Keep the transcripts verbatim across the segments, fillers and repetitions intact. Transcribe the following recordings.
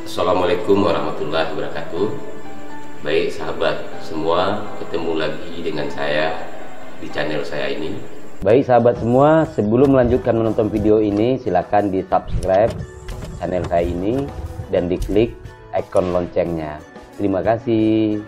Assalamualaikum warahmatullahi wabarakatuh. Baik sahabat semua, ketemu lagi dengan saya di channel saya ini. Baik sahabat semua, sebelum melanjutkan menonton video ini, silahkan di subscribe channel saya ini dan diklik ikon loncengnya. Terima kasih.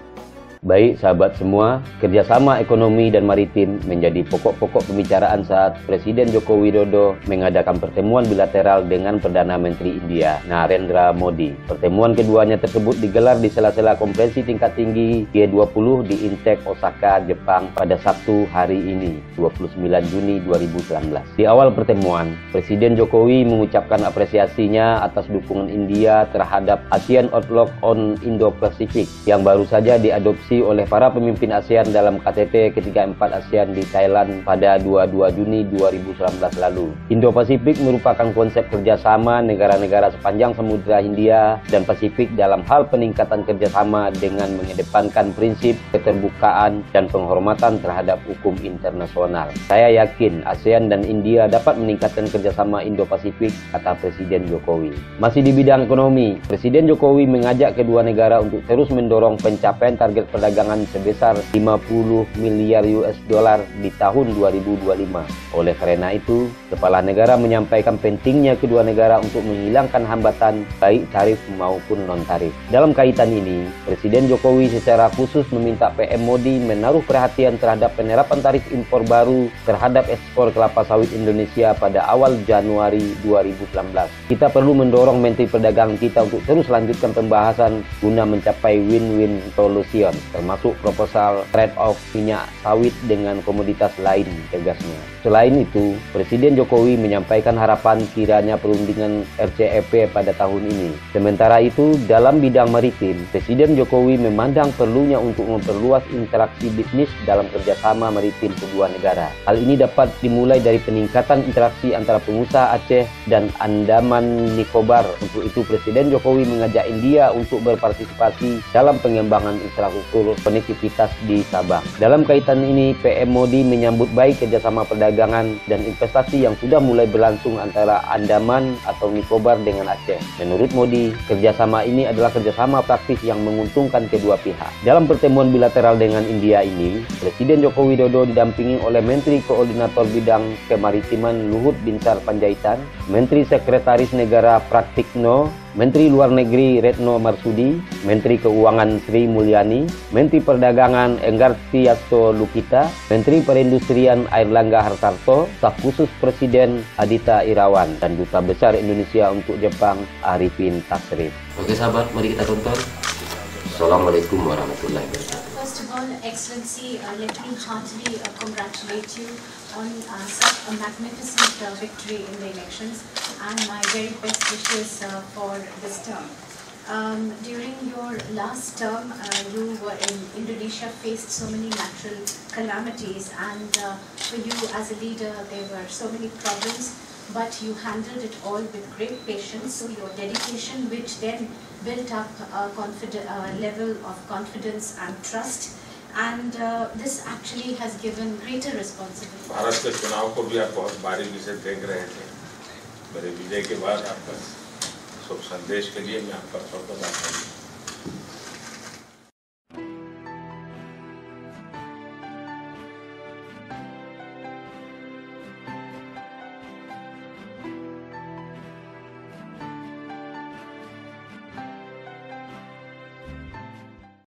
Baik sahabat semua, kerjasama ekonomi dan maritim menjadi pokok-pokok pembicaraan saat Presiden Joko Widodo mengadakan pertemuan bilateral dengan Perdana Menteri India, Narendra Modi. Pertemuan keduanya tersebut digelar di sela-sela konferensi tingkat tinggi G dua puluh di INTEX Osaka, Jepang pada Sabtu hari ini, dua puluh sembilan Juni dua ribu sembilan belas. Di awal pertemuan, Presiden Jokowi mengucapkan apresiasinya atas dukungan India terhadap ASEAN Outlook on Indo-Pacific yang baru saja diadopsi oleh para pemimpin ASEAN dalam K T T ke tiga puluh empat ASEAN di Thailand pada dua puluh dua Juni dua ribu sembilan belas lalu. Indo-Pasifik merupakan konsep kerjasama negara-negara sepanjang Samudra Hindia dan Pasifik dalam hal peningkatan kerjasama dengan mengedepankan prinsip keterbukaan dan penghormatan terhadap hukum internasional. Saya yakin ASEAN dan India dapat meningkatkan kerjasama Indo-Pasifik, kata Presiden Jokowi. Masih di bidang ekonomi, Presiden Jokowi mengajak kedua negara untuk terus mendorong pencapaian target perdagangan sebesar lima puluh miliar U S D di tahun dua ribu dua puluh lima. Oleh karena itu, kepala negara menyampaikan pentingnya kedua negara untuk menghilangkan hambatan baik tarif maupun non-tarif. Dalam kaitan ini, Presiden Jokowi secara khusus meminta P M Modi menaruh perhatian terhadap penerapan tarif impor baru terhadap ekspor kelapa sawit Indonesia pada awal Januari dua ribu sembilan belas. Kita perlu mendorong Menteri Perdagangan kita untuk terus lanjutkan pembahasan guna mencapai win-win solution, termasuk proposal trade-off minyak sawit dengan komoditas lain, tegasnya. Selain itu, Presiden Jokowi menyampaikan harapan kiranya perundingan R C E P pada tahun ini. Sementara itu, dalam bidang maritim, Presiden Jokowi memandang perlunya untuk memperluas interaksi bisnis dalam kerjasama maritim kedua negara. Hal ini dapat dimulai dari peningkatan interaksi antara pengusaha Aceh dan Andaman Nicobar. Untuk itu, Presiden Jokowi mengajak India untuk berpartisipasi dalam pengembangan infrastruktur konektivitas di Sabah. Dalam kaitan ini, P M Modi menyambut baik kerjasama perdagangan dan investasi yang sudah mulai berlangsung antara Andaman atau Nicobar dengan Aceh. Menurut Modi, kerjasama ini adalah kerjasama praktis yang menguntungkan kedua pihak. Dalam pertemuan bilateral dengan India ini, Presiden Joko Widodo didampingi oleh Menteri Koordinator Bidang Kemaritiman Luhut Binsar Panjaitan, Menteri Sekretaris Negara Praktikno, Menteri Luar Negeri Retno Marsudi, Menteri Keuangan Sri Mulyani, Menteri Perdagangan Enggartiasto Lukita, Menteri Perindustrian Airlangga Hartarto, Staf Khusus Presiden Adita Irawan, dan Duta Besar Indonesia untuk Jepang Arifin Tasrif. Oke sahabat, mari kita tonton. Assalamualaikum warahmatullahi wabarakatuh. First of all, Excellency, uh, let me heartily uh, congratulate you on uh, such a magnificent uh, victory in the elections, and my very best wishes uh, for this term. Um, during your last term, uh, you were in Indonesia, faced so many natural calamities, and uh, for you as a leader, there were so many problems, but you handled it all with great patience. So your dedication, which then built up a confident uh, level of confidence and trust, and uh, this actually has given greater responsibility. Bharat के चुनाव को भी आप बहुत बारीकी से देख रहे थे. मेरे विजय के बाद आपका शुभ संदेश के लिए मैं आपका शुभकामनाएं.